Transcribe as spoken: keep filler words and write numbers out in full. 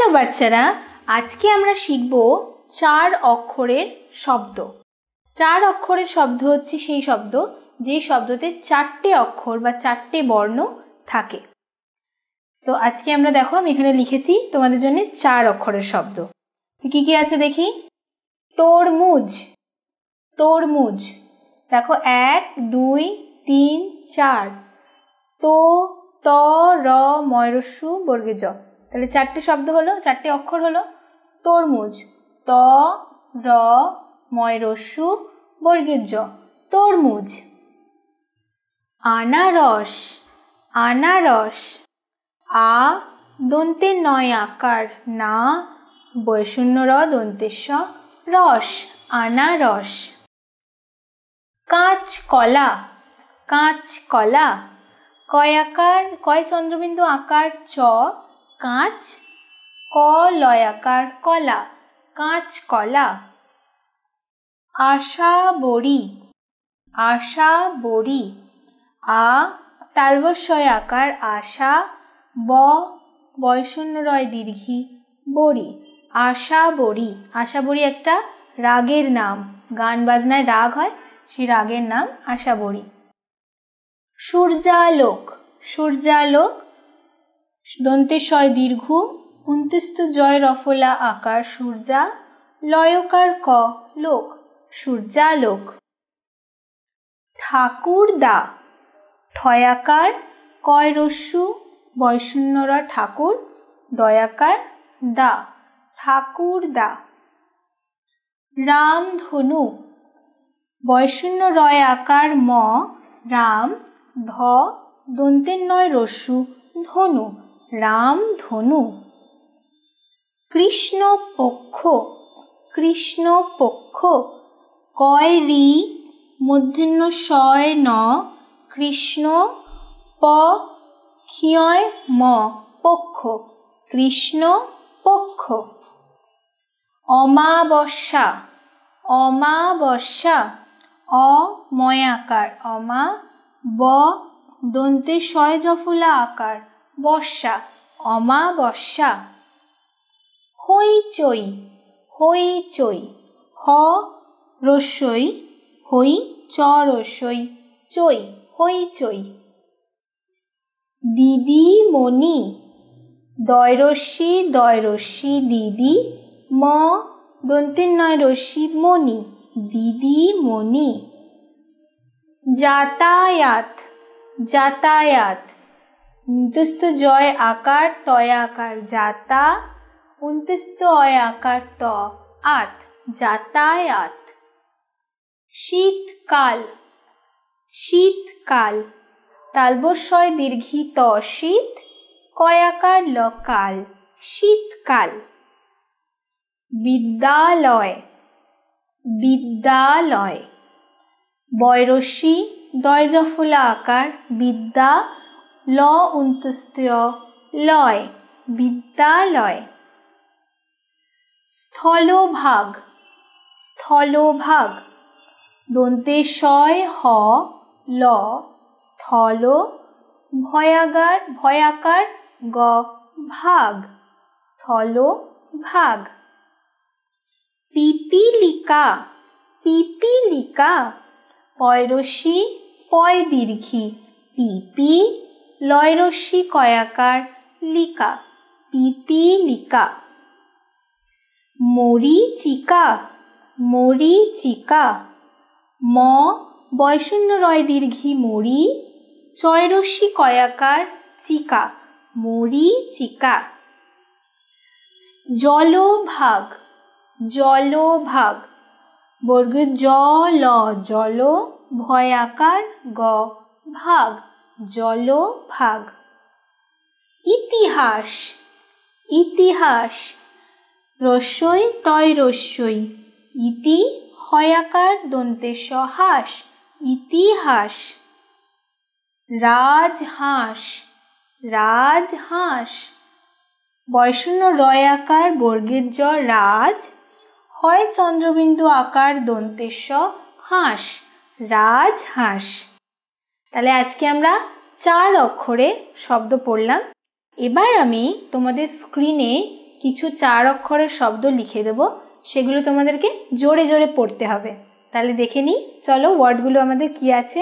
Hello बच्चारा, आज के आमरा शिखबो चार अक्षरेर शब्द। चार अक्षरेर शब्द हच्छे सेई शब्द जे शब्दते चारटे अक्षर बा चारटे बर्ण थाके। तो आज के आमरा देखो आमि एखाने लिखेछि तोमादेर जोन्नो चार अक्षरेर शब्द। तो कि कि आछे देखि। तरमुज, तरमुज। देखो एक दुई तीन चार। तो त र मय रस्सु बर्गे ज। তাহলে চারটি শব্দ হলো, চারটি অক্ষর হলো তরমুজ। ত র ময় রস্যু বর্গের জ, তরমুজ। আনারস, আনারস। আ দন্তে নয় আকার, না বয়শূন্য র দন্তের স, রস, আনারস। কাঁচ কলা, কাঁচ কলা। কয় আকার, কয় চন্দ্রবিন্দু আকার চ, काँच, क लयाकार कला, काँच कला। आशा बोरी, आशा बोरी। आ तालबस्सय आकार आशा, ब बयशून्य रय दीर्घी बोरी, आशा बोरी। आशा बोरी एकटा रागेर नाम, गान बाजनाय राग हय सेई रागेर नाम आशा बोरी। सूर्यालोक, सूर्यालोक। दन्ते शय दीर्घ उन्त्यस्त जय रफला आकार सूर्या, लयकार क लोक, सूर्यालोक। ठाकुरदा, ठयाकार कय रस्सु बयशून्य र ठाकुर, दयाकार दा, ठाकुरदा। रामधनु, बयशून्य रय आकार म, राम, ध दन्ते नय रस्सु धनु, राम धनु। कृष्ण पक्ष, कृष्ण पक्ष। कय रि मध्याह्न शय न, कृष्ण प खिय म पक्ष, कृष्ण पक्ष। अमावस्या, अमावस्या। अमय आकार अमा, ब दन्ते शय जफला आकार बर्षा, अमावस्या। हईचई, हईचई। ह रस्सई हई च रस्सई चई, हईचई। दीदीमणि, दय रस्सी दय रस्सी दीदी, म दन्ते नय रस्सी मणि, दीदीमणि। যাতায়াত, যাতায়াত। उन्त्यस्त जय आकार तय आकार जाता, उन्त्यस्त अय आकार त आत, जातायात। शीतकाल, शीतकाल। तालबस्सय दीर्घी त शीत, कय आकार ल काल, शीतकाल। विद्यालय, विद्यालय। बय रस्सी दय जफला आकार विद्या, ल उन्त्यस्य लय, विद्यालय। স্থলভাগ, স্থলভাগ। দন্তে শয় হ ল, স্থল ভয়াগার ভয়াকার গ ভাগ, স্থলভাগ। পিপিলিকা, পিপিলিকা। পয় রস্যি পয় দীর্ঘী পিপি, লয় রস্যি কয়াকার লিকা, পিপিলিকা। মরিচিকা, মরিচিকা। म বয়শূন্য রয় দীর্ঘী মরি, চয় রস্যি কয়াকার চিকা, মরিচিকা। জলভাগ, জলভাগ। বর্গ জ ল জল, ভয়াকার গ ভাগ, জলভাগ। ইতিহাস, ইতিহাস। রস্যই তয় রস্যই ইতি, হয়াকার দন্তে স হাস, ইতিহাস। রাজহাঁস, রাজহাঁস। বয়শূন্য রয় আকার বর্গের জ রাজ, হয় চন্দ্রবিন্দু আকার দন্তে স হাঁস, রাজহাঁস। তাহলে আজকে আমরা চার অক্ষরের শব্দ পড়লাম। এবার আমি তোমাদের স্ক্রিনে কিছু চার অক্ষরের শব্দ লিখে দেব, সেগুলো তোমাদেরকে জোরে জোরে পড়তে হবে। তাহলে দেখে নিই, চলো ওয়ার্ডগুলো আমাদের কী আছে।